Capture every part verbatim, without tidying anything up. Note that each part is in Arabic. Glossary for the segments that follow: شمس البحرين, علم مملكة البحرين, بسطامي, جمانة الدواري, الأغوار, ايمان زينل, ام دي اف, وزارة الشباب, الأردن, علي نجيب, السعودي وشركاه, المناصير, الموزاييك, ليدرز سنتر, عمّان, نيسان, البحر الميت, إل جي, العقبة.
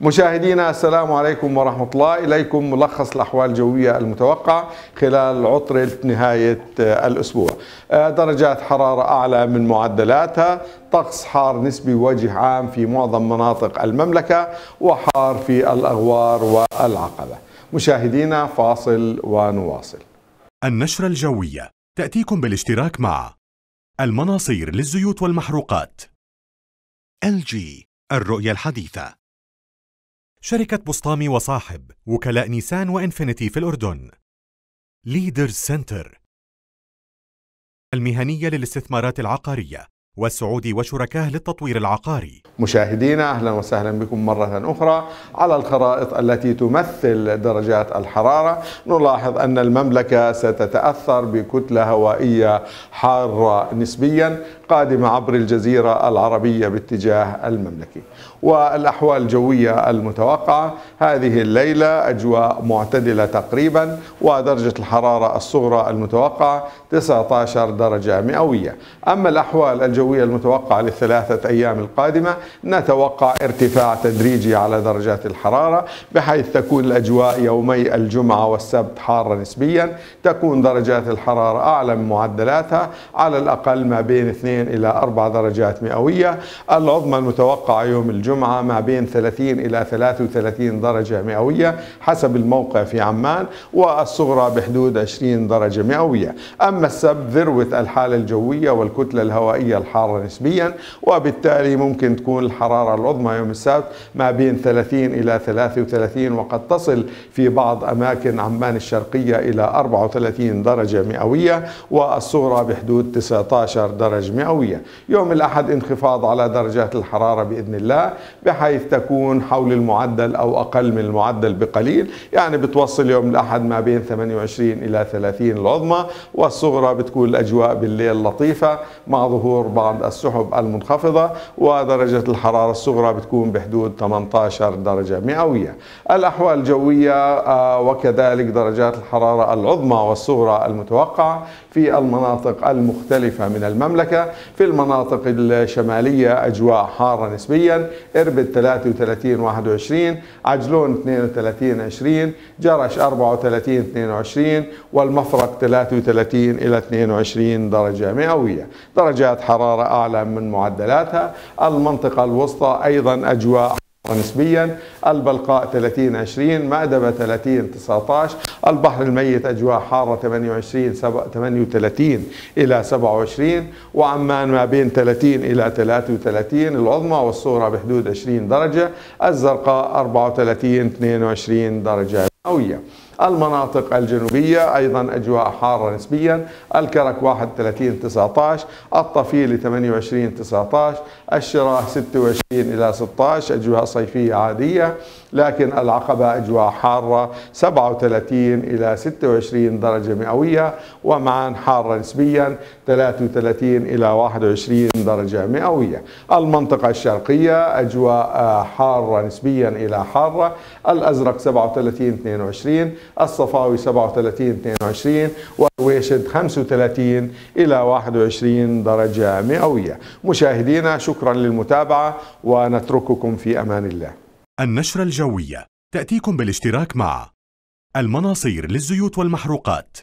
مشاهدينا السلام عليكم ورحمة الله، إليكم ملخص الأحوال الجوية المتوقع خلال عطلة نهاية الأسبوع. درجات حرارة أعلى من معدلاتها، طقس حار نسبي وجه عام في معظم مناطق المملكة، وحار في الأغوار والعقبة. مشاهدينا فاصل ونواصل. النشرة الجوية تأتيكم بالاشتراك مع المناصير للزيوت والمحروقات، إل جي الرؤية الحديثة، شركة بسطامي وصاحب، وكلاء نيسان وإنفينيتي في الأردن، ليدرز سنتر المهنية للاستثمارات العقارية، والسعودي وشركاه للتطوير العقاري. مشاهدينا أهلا وسهلا بكم مرة أخرى. على الخرائط التي تمثل درجات الحرارة نلاحظ أن المملكة ستتأثر بكتلة هوائية حارة نسبيا قادمة عبر الجزيرة العربية باتجاه المملكة. والأحوال الجوية المتوقعة هذه الليلة أجواء معتدلة تقريبا، ودرجة الحرارة الصغرى المتوقعة تسعة عشر درجة مئوية. أما الأحوال الجوية المتوقعة للثلاثة أيام القادمة نتوقع ارتفاع تدريجي على درجات الحرارة، بحيث تكون الأجواء يومي الجمعة والسبت حارة نسبيا، تكون درجات الحرارة أعلى من معدلاتها على الأقل ما بين اثنين إلى أربع درجات مئوية. العظمى المتوقعة يوم الجمعة الجمعة ما بين ثلاثين إلى ثلاثة وثلاثين درجة مئوية حسب الموقع في عمان، والصغرى بحدود عشرين درجة مئوية. أما السبت ذروة الحالة الجوية والكتلة الهوائية الحارة نسبيا، وبالتالي ممكن تكون الحرارة العظمى يوم السبت ما بين ثلاثين إلى ثلاثة وثلاثين، وقد تصل في بعض أماكن عمان الشرقية إلى أربعة وثلاثين درجة مئوية، والصغرى بحدود تسعة عشر درجة مئوية. يوم الأحد انخفاض على درجات الحرارة بإذن الله، بحيث تكون حول المعدل أو أقل من المعدل بقليل، يعني بتوصل يوم الأحد ما بين ثمانية وعشرين إلى ثلاثين العظمى، والصغرى بتكون الأجواء بالليل لطيفة مع ظهور بعض السحب المنخفضة، ودرجة الحرارة الصغرى بتكون بحدود ثمانية عشر درجة مئوية. الأحوال الجوية وكذلك درجات الحرارة العظمى والصغرى المتوقعة في المناطق المختلفة من المملكة. في المناطق الشمالية أجواء حارة نسبيا، إربد ثلاثة وثلاثين واحد وعشرين، عجلون اثنين وثلاثين عشرين، جرش أربعة وثلاثين اثنين وعشرين، والمفرق ثلاثة وثلاثين إلى اثنين وعشرين درجة مئوية. درجات حرارة أعلى من معدلاتها. المنطقة الوسطى أيضا أجواء نسبيا، البلقاء ثلاثين عشرين، مأدبة ثلاثين تسعة عشر، البحر الميت أجواء حارة ثمانية وعشرين ثمانية وثلاثين إلى سبعة وعشرين، وعمان ما بين ثلاثين إلى ثلاثة وثلاثين العظمى، والصغرى بحدود عشرين درجة، الزرقاء أربعة وثلاثين اثنين وعشرين درجة مئوية. المناطق الجنوبية أيضا أجواء حارة نسبيا، الكرك واحد وثلاثين تسعة عشر، الطفيل ثمانية وعشرين تسعة عشر، الشراء ستة وعشرين إلى ستة عشر، أجواء صيفية عادية. لكن العقبة أجواء حارة سبعة وثلاثين إلى ستة وعشرين درجة مئوية، ومعان حارة نسبيا ثلاثة وثلاثين إلى واحد وعشرين درجة مئوية. المنطقة الشرقية أجواء حارة نسبيا إلى حارة، الأزرق سبعة وثلاثين اثنين وعشرين، الصفاوي سبعة وثلاثين اثنين وعشرين، ورويشد خمسة وثلاثين إلى واحد وعشرين درجة مئوية. مشاهدينا شكرا للمتابعة ونترككم في أمان الله. النشرة الجوية تأتيكم بالاشتراك مع المناصير للزيوت والمحروقات،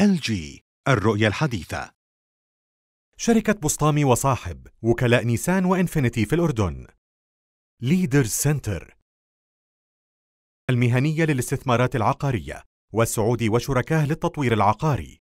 إل جي الرؤية الحديثة، شركة بسطامي وصاحب، وكلاء نيسان وإنفينيتي في الأردن، ليدرز سنتر المهنية للاستثمارات العقارية، والسعودي وشركاه للتطوير العقاري.